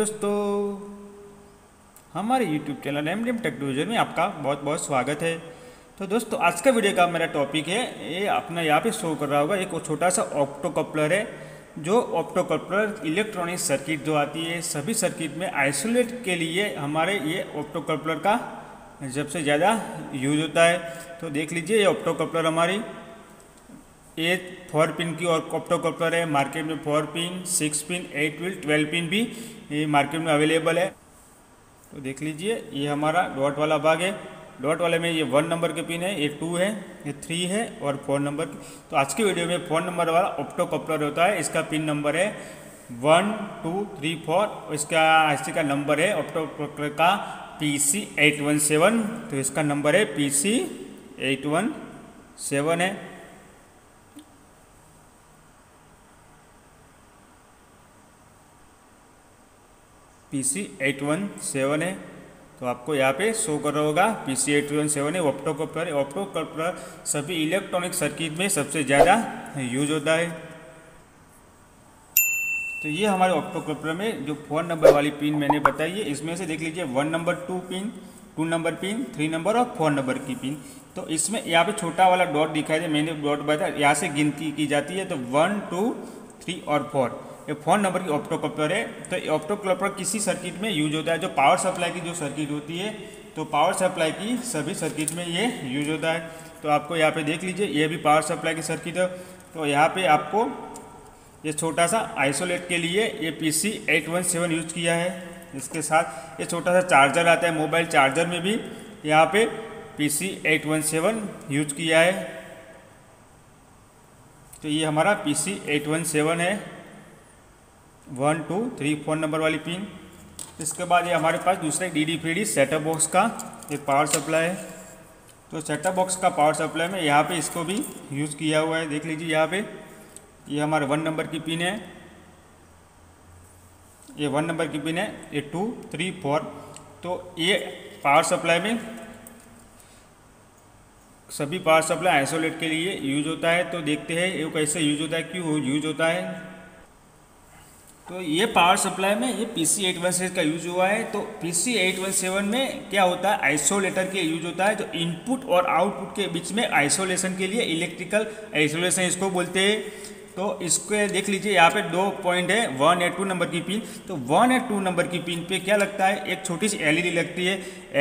दोस्तों, हमारे YouTube channel MDM Tech2Vision में आपका बहुत बहुत स्वागत है। तो दोस्तों, आज का वीडियो का मेरा टॉपिक है, ये अपना यहाँ पे शो कर रहा होगा, एक छोटा सा ऑप्टोकपलर है। जो ऑप्टोकपलर इलेक्ट्रॉनिक सर्किट जो आती है, सभी सर्किट में आइसोलेट के लिए हमारे ये ऑप्टोकपलर का सबसे ज़्यादा यूज होता है। तो देख लीजिए, ये ऑप्टोकपलर हमारी 4 पिन की और ऑप्टोकपलर है। मार्केट में 4 पिन, 6 पिन, 8 पिन, 12 पिन भी ये मार्केट में अवेलेबल है। तो देख लीजिए, ये हमारा डॉट वाला भाग है। डॉट वाले में ये 1 नंबर के पिन है, ये 2 है, ये 3 है और 4 नंबर की। तो आज की वीडियो में 4 नंबर वाला ऑप्टोकपलर होता है, इसका पिन नंबर है 1 2 3 4। इसका आईसी का नंबर है ऑप्टोकपलर का PC817। तो इसका नंबर है PC817 है। PC817 है। तो आपको यहाँ पे शो कर रहा होगा PC817 है ऑप्टोकपलर। ऑप्टोकपलर सभी इलेक्ट्रॉनिक सर्किट में सबसे ज़्यादा यूज होता है। तो ये हमारे ऑप्टोकपलर में जो 4 नंबर वाली पिन मैंने बताई है, इसमें से देख लीजिए 1 number 2 pin, 2 number pin, 3 number और 4 नंबर की पिन। तो इसमें यहाँ पे छोटा वाला डॉट दिखाई दे, मैंने डॉट बताया, यहाँ से गिनती की जाती है। तो 1 2 3 और 4 ये 4 नंबर की ऑप्टोकपलर है। तो ये ऑप्टोकपलर किसी सर्किट में यूज होता है, जो पावर सप्लाई की जो सर्किट होती है, तो पावर सप्लाई की सभी सर्किट में ये यूज होता है। तो आपको यहाँ पे देख लीजिए, ये भी पावर सप्लाई की सर्किट है। तो यहाँ पे आपको ये छोटा सा आइसोलेट के लिए ये PC817 यूज किया है। इसके साथ ये छोटा सा चार्जर आता है, मोबाइल चार्जर में भी यहाँ पे PC817 यूज किया है। तो ये हमारा PC817 है, 1 2 3 4 नंबर वाली पिन। इसके बाद ये हमारे पास दूसरे DDPD सेटअप बॉक्स का एक पावर सप्लाई है। तो सेटअप बॉक्स का पावर सप्लाई में यहाँ पे इसको भी यूज़ किया हुआ है। देख लीजिए, यहाँ पे ये हमारे 1 नंबर की पिन है, ये 1 नंबर की पिन है, ये 2 3 4। तो ये पावर सप्लाई में सभी पावर सप्लाई आइसोलेट के लिए यूज होता है। तो देखते हैं ये कैसे यूज होता है, क्यों यूज होता है। तो ये पावर सप्लाई में ये PC817 का यूज हुआ है। तो PC817 में क्या होता है, आइसोलेटर के यूज होता है, जो इनपुट और आउटपुट के बीच में आइसोलेशन के लिए, इलेक्ट्रिकल आइसोलेशन इसको बोलते हैं। तो इसको देख लीजिए, यहाँ पे 2 पॉइंट है, 1 और 2 नंबर की पिन। तो 1 और 2 नंबर की पिन पे क्या लगता है, एक छोटी सी LED लगती है।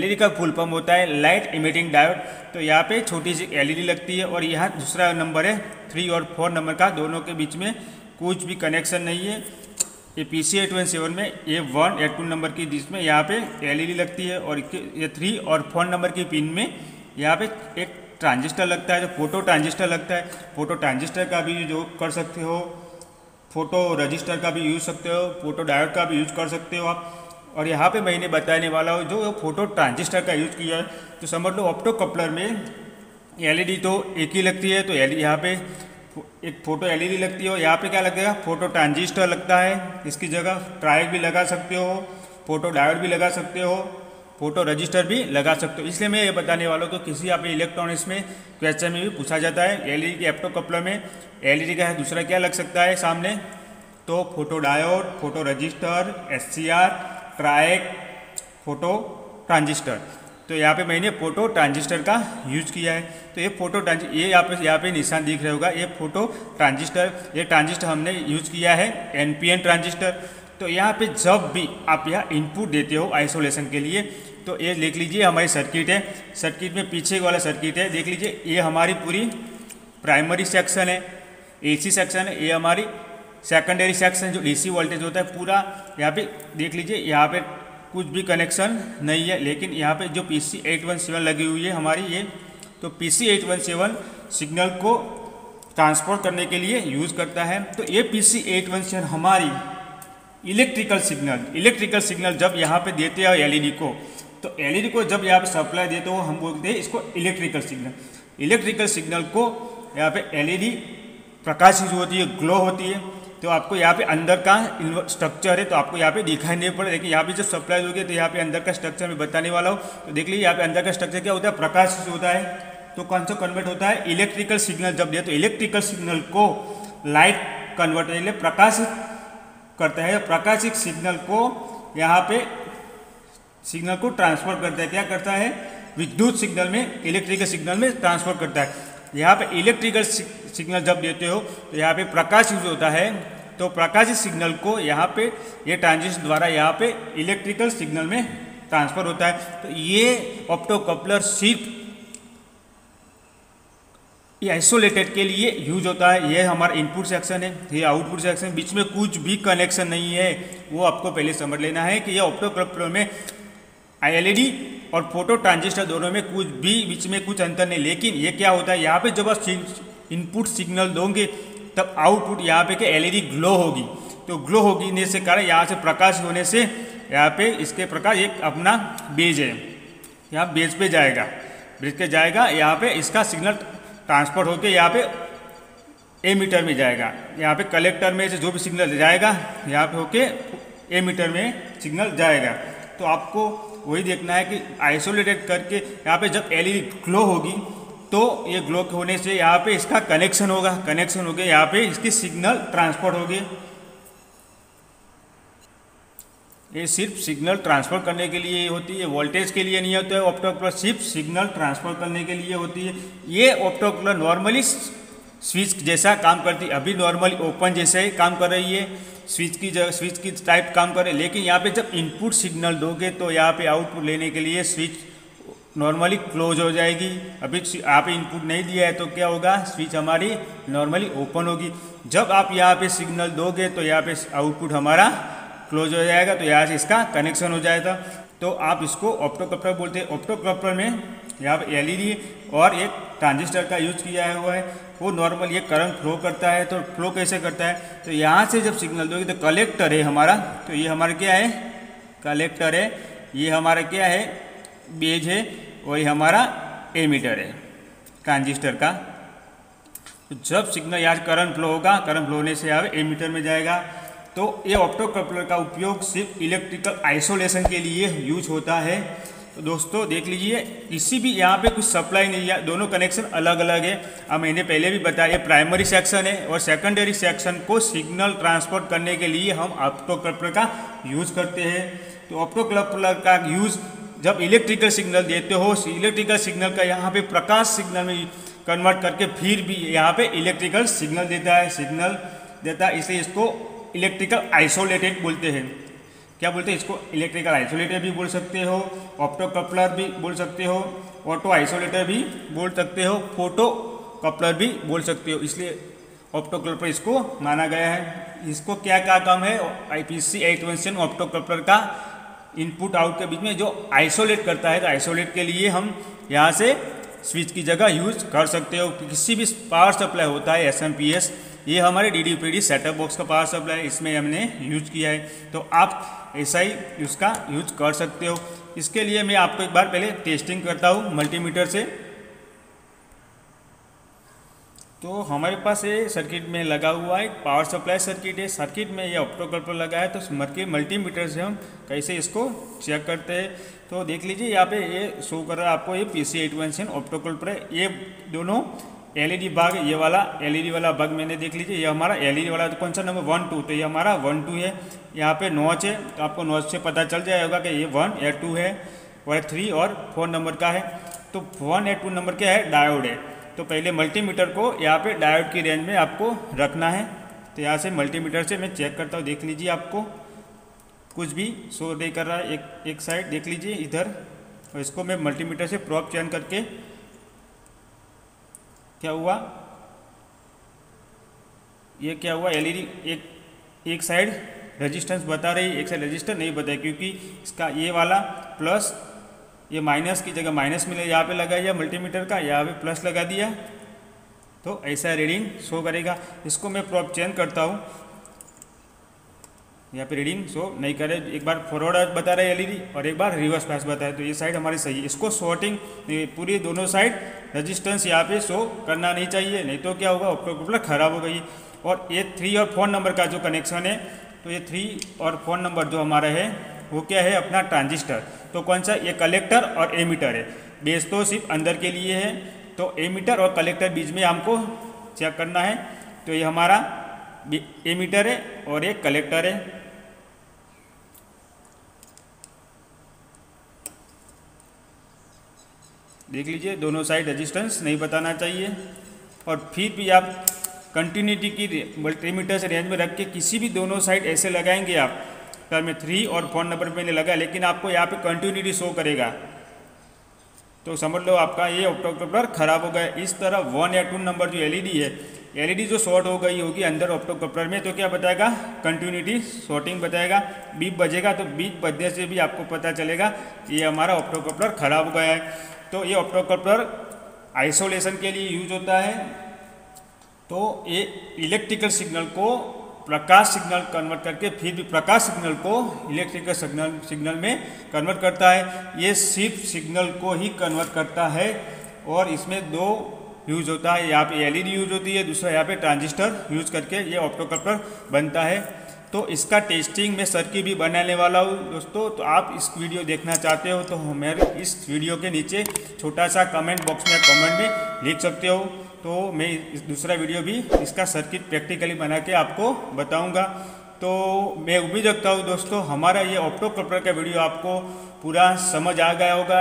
LED का फुल फॉर्म होता है लाइट इमिटिंग डायोड। तो यहाँ पे छोटी सी LED लगती है। और यहाँ दूसरा नंबर है 3 और 4 नंबर का, दोनों के बीच में कुछ भी कनेक्शन नहीं है। ये PC817 में ये 1 और 2 नंबर की जिसमें यहाँ पे LED लगती है, और ये 3 और 4 नंबर की पिन में यहाँ पे एक ट्रांजिस्टर लगता है, जो फोटो ट्रांजिस्टर लगता है। फोटो ट्रांजिस्टर का भी जो कर सकते हो, फोटो रजिस्टर का भी यूज सकते हो, फोटो डायोड का भी यूज कर सकते हो आप। और यहाँ पे मैंने बताने वाला हूँ जो फोटो ट्रांजिस्टर का यूज किया है। तो समझ लो ऑप्टोकपलर में LED तो एक ही लगती है। तो यहाँ पे एक फोटो LED लगती है और यहाँ पे क्या लगेगा, फोटो ट्रांजिस्टर लगता है। इसकी जगह ट्रायड भी लगा सकते हो, फोटो डायोड भी लगा सकते हो, फोटो रजिस्टर भी लगा सकते हो। इसलिए मैं ये बताने वाला हूँ। तो किसी आप इलेक्ट्रॉनिक्स में क्वेश्चन में भी पूछा जाता है, LED के ऑप्टोकपलर में LED का है, दूसरा क्या लग सकता है सामने, तो photo diode, photo resistor, SCR, triac, photo transistor. तो यहाँ पे मैंने फोटो ट्रांजिस्टर का यूज किया है। तो ये फोटो ट्रांजिस्टर, ये यहाँ पे निशान दिख रहा होगा, ये फोटो ट्रांजिस्टर, ये ट्रांजिस्टर हमने यूज किया है NPN ट्रांजिस्टर। तो यहाँ पे जब भी आप यहाँ इनपुट देते हो आइसोलेशन के लिए, तो ये देख लीजिए हमारी सर्किट है। सर्किट में पीछे वाला सर्किट है, देख लीजिए, ये हमारी पूरी प्राइमरी सेक्शन है, AC सेक्शन है, ये हमारी सेकेंडरी सेक्शन जो DC वोल्टेज होता है पूरा। यहाँ पे देख लीजिए, यहाँ पे कुछ भी कनेक्शन नहीं है। लेकिन यहाँ पे जो PC817 लगी हुई है हमारी ये, तो PC817 सिग्नल को ट्रांसफर करने के लिए यूज़ करता है। तो ये PC817 हमारी इलेक्ट्रिकल सिग्नल जब यहाँ पे देते हो LED को, तो LED को जब यहाँ पे सप्लाई देते हो, हम बोलते हैं इसको इलेक्ट्रिकल सिग्नल को। यहाँ पे LED प्रकाशित होती है, ग्लो होती है। तो आपको यहाँ पे अंदर का स्ट्रक्चर है, तो आपको यहाँ पे दिखाई नहीं पड़ेगा। लेकिन यहाँ पे जो सप्लाई होगी, तो यहाँ पे अंदर का स्ट्रक्चर मैं बताने वाला हूँ। तो देख लीजिए, यहाँ पे अंदर का स्ट्रक्चर क्या होता है, प्रकाशित होता है। तो कौन सा कन्वर्ट होता है, इलेक्ट्रिकल सिग्नल जब दे, तो इलेक्ट्रिकल सिग्नल को लाइट कन्वर्ट प्रकाशित करता है। प्रकाशित सिग्नल को यहाँ पे सिग्नल को ट्रांसफर करता है, क्या करता है, विद्युत सिग्नल में इलेक्ट्रिकल सिग्नल में ट्रांसफर करता है। यहाँ पे इलेक्ट्रिकल सिग्नल जब देते हो तो यहाँ पे प्रकाश यूज होता है, तो प्रकाशित सिग्नल को यहाँ पे ये ट्रांजिस्टर द्वारा यहाँ पे इलेक्ट्रिकल सिग्नल में ट्रांसफर होता है। तो ये ऑप्टोकपलर सिर्फ आइसोलेटेड के लिए यूज होता है। ये हमारा इनपुट सेक्शन है, ये आउटपुट सेक्शन, बीच में कुछ भी कनेक्शन नहीं है। वो आपको पहले समझ लेना है कि ये ऑप्टोकपलर में एलईडी और फोटो ट्रांजिस्टर दोनों में कुछ भी बीच में कुछ अंतर नहीं। लेकिन ये क्या होता है, यहाँ पे जब आप इनपुट सिग्नल दोगे तब आउटपुट यहाँ पे के एलईडी ग्लो होगी, तो ग्लो होने से कारण यहाँ से प्रकाश होने से यहाँ पे इसके प्रकाश एक अपना बेज है, यहाँ बेज पे जाएगा, बेज पे जाएगा, यहाँ पे इसका सिग्नल ट्रांसफर होकर यहाँ पे ए मीटर में जाएगा, यहाँ पे कलेक्टर में से जो भी सिग्नल जाएगा यहाँ पे होके ए मीटर में सिग्नल जाएगा। तो आपको वही देखना है कि आइसोलेटेड करके यहाँ पे जब एलईडी ग्लो होगी तो ये ग्लो होने से यहाँ पे इसका कनेक्शन होगा, कनेक्शन होके यहाँ पे इसकी सिग्नल ट्रांसफर होगी। ये सिर्फ सिग्नल ट्रांसफर करने के लिए होती है, वोल्टेज के लिए नहीं होता है। ऑप्टोकपलर सिर्फ सिग्नल ट्रांसफर करने के लिए होती है। ये ऑप्टोकपलर नॉर्मली स्विच जैसा काम करती है, अभी नॉर्मली ओपन जैसा ही काम कर रही है, स्विच की टाइप काम कर रही है। लेकिन यहाँ पे जब इनपुट सिग्नल दोगे तो यहाँ पे आउटपुट लेने के लिए स्विच नॉर्मली क्लोज हो जाएगी। अभी आप इनपुट नहीं दिया है तो क्या होगा, स्विच हमारी नॉर्मली ओपन होगी। जब आप यहाँ पे सिग्नल दोगे तो यहाँ पे आउटपुट हमारा क्लोज हो जाएगा, तो यहाँ से इसका कनेक्शन हो जाएगा। तो आप इसको ऑप्टोकपलर बोलते हैं। ऑप्टोकपलर में यहाँ पर एलईडी और एक ट्रांजिस्टर का यूज किया हुआ है। वो नॉर्मल ये करंट फ्लो करता है, तो फ्लो कैसे करता है, तो यहाँ से जब सिग्नल दोगे तो कलेक्टर है हमारा, तो ये हमारा क्या है, कलेक्टर है, ये हमारा क्या है, बेज है, और ये हमारा एमिटर है ट्रांजिस्टर का। तो जब सिग्नल यहाँ से करंट फ्लो होगा, करंट फ्लो होने से यहाँ एमिटर में जाएगा। तो ये ऑप्टोकपलर का उपयोग सिर्फ इलेक्ट्रिकल आइसोलेशन के लिए यूज होता है। तो दोस्तों देख लीजिए, इसी भी यहाँ पे कुछ सप्लाई नहीं है, दोनों कनेक्शन अलग अलग है। अब मैंने पहले भी बताया, प्राइमरी सेक्शन है और सेकेंडरी सेक्शन को सिग्नल ट्रांसपोर्ट करने के लिए हम ऑप्टोकपलर का यूज करते हैं। तो ऑप्टोकपलर का यूज जब इलेक्ट्रिकल सिग्नल देते हो, इलेक्ट्रिकल सिग्नल का यहाँ पे प्रकाश सिग्नल में कन्वर्ट करके फिर भी यहाँ पे इलेक्ट्रिकल सिग्नल देता है, इसलिए इसको इलेक्ट्रिकल आइसोलेटेड बोलते हैं। क्या बोलते हैं इसको, इलेक्ट्रिकल आइसोलेटेड भी बोल सकते हो, ऑप्टोकपलर भी बोल सकते हो, ऑटो आइसोलेटर भी बोल सकते हो, फोटो कपलर भी बोल सकते हो। इसलिए ऑप्टोकपलर इसको माना गया है। इसको क्या क्या काम है, PC817 ऑप्टोकपलर का इनपुट आउट के बीच में जो आइसोलेट करता है। तो आइसोलेट के लिए हम यहाँ से स्विच की जगह यूज कर सकते हो। किसी भी पावर सप्लाई होता है SMPS, ये हमारे DDPD सेटअप बॉक्स का पावर सप्लाई, इसमें हमने यूज किया है। तो आप ऐसा ही उसका यूज कर सकते हो। इसके लिए मैं आपको एक बार पहले टेस्टिंग करता हूँ मल्टीमीटर से। तो हमारे पास ये सर्किट में लगा हुआ है पावर सप्लाई सर्किट है, सर्किट में ये ऑप्टोकपलर लगा है। तो मल्टीमीटर से हम कैसे इसको चेक करते हैं, तो देख लीजिए यहाँ पे ये शो कर रहा है आपको, ये PC817 ऑप्टोकपलर है। ये दोनों एलईडी भाग, ये वाला एलईडी वाला भाग मैंने देख लीजिए, ये हमारा एलईडी वाला कौन सा नंबर 1 2, तो ये हमारा 1 2 है। यहाँ पे नॉच है, तो आपको नॉच से पता चल जाएगा कि ये 1 या 2 है, और 3 और 4 नंबर का है। तो 1 या 2 नंबर क्या है, डायोड है। तो पहले मल्टीमीटर को यहाँ पे डायोड की रेंज में आपको रखना है। तो यहाँ से मल्टीमीटर से मैं चेक करता हूँ, देख लीजिए आपको कुछ भी शो नहीं कर रहा है। एक साइड देख लीजिए इधर, और इसको मैं मल्टीमीटर से प्रॉब चेक करके क्या हुआ, एलईडी एक साइड रेजिस्टेंस बता रही है, एक साइड रेजिस्टेंस नहीं बताया, क्योंकि इसका ये वाला प्लस, ये माइनस की जगह माइनस मिले यहाँ पे लगा दिया मल्टीमीटर का, यहाँ पे प्लस लगा दिया, तो ऐसा रीडिंग शो करेगा। इसको मैं प्रॉब चेंज करता हूँ, यहाँ पे रीडिंग शो नहीं करे। एक बार फॉरवर्ड बता रहे एलईडी और एक बार रिवर्स पास बता रहे, तो ये साइड हमारी सही है। इसको शॉर्टिंग पूरी दोनों साइड रेजिस्टेंस यहाँ पे शो करना नहीं चाहिए, नहीं तो क्या होगा, ऑप्टोकपलर खराब हो गई। और ये 3 और 4 नंबर का जो कनेक्शन है, तो ये 3 और 4 नंबर जो हमारा है वो क्या है, अपना ट्रांजिस्टर। तो कौन सा, ये कलेक्टर और एमिटर है, बेस तो सिर्फ अंदर के लिए है। तो एमिटर और कलेक्टर बीच में हमको चेक करना है। तो ये हमारा एमिटर है और एक कलेक्टर है। देख लीजिए दोनों साइड रेजिस्टेंस नहीं बताना चाहिए। और फिर भी आप कंटिन्यूटी की मल्टीमीटर रेंज में रख के किसी भी दोनों साइड ऐसे लगाएंगे आप, तो मैं 3 और फोन नंबर मैंने लगा, लेकिन आपको यहाँ पे कंटिन्यूटी शो करेगा, तो समझ लो आपका ये ऑप्टोकपलर खराब हो गया। इस तरह 1 या 2 नंबर जो एलईडी है, एलईडी जो शॉर्ट हो गई होगी अंदर ऑप्टोकपलर में, तो क्या बताएगा, कंटिन्यूटी शॉर्टिंग बताएगा, बीप बजेगा, तो बीप बजने से भी आपको पता चलेगा ये हमारा ऑप्टोकपलर खराब हो गया है। तो ये ऑप्टोकपलर आइसोलेशन के लिए यूज होता है, तो ये इलेक्ट्रिकल सिग्नल को प्रकाश सिग्नल कन्वर्ट करके फिर भी प्रकाश सिग्नल को इलेक्ट्रिकल सिग्नल में कन्वर्ट करता है। ये सिर्फ सिग्नल को ही कन्वर्ट करता है और इसमें 2 यूज होता है, यहाँ पे एलईडी यूज होती है, दूसरा यहाँ पे ट्रांजिस्टर यूज करके ये ऑप्टोकपलर बनता है। तो इसका टेस्टिंग में सर्किट भी बनाने वाला हूँ दोस्तों, तो आप इस वीडियो देखना चाहते हो तो हमारे इस वीडियो के नीचे छोटा सा कमेंट बॉक्स में कमेंट में लिख सकते हो, तो मैं इस दूसरा वीडियो भी इसका सर्किट प्रैक्टिकली बना के आपको बताऊंगा। तो मैं उम्मीद रखता हूं दोस्तों हमारा ये ऑप्टोकपलर का वीडियो आपको पूरा समझ आ गया होगा।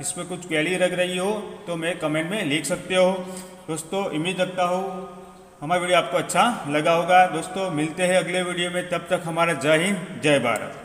इसमें कुछ क्वेरी रख रही हो तो मैं कमेंट में लिख सकते हो दोस्तों। उम्मीद रखता हूं हमारा वीडियो आपको अच्छा लगा होगा दोस्तों। मिलते हैं अगले वीडियो में, तब तक हमारा जय हिंद जय भारत।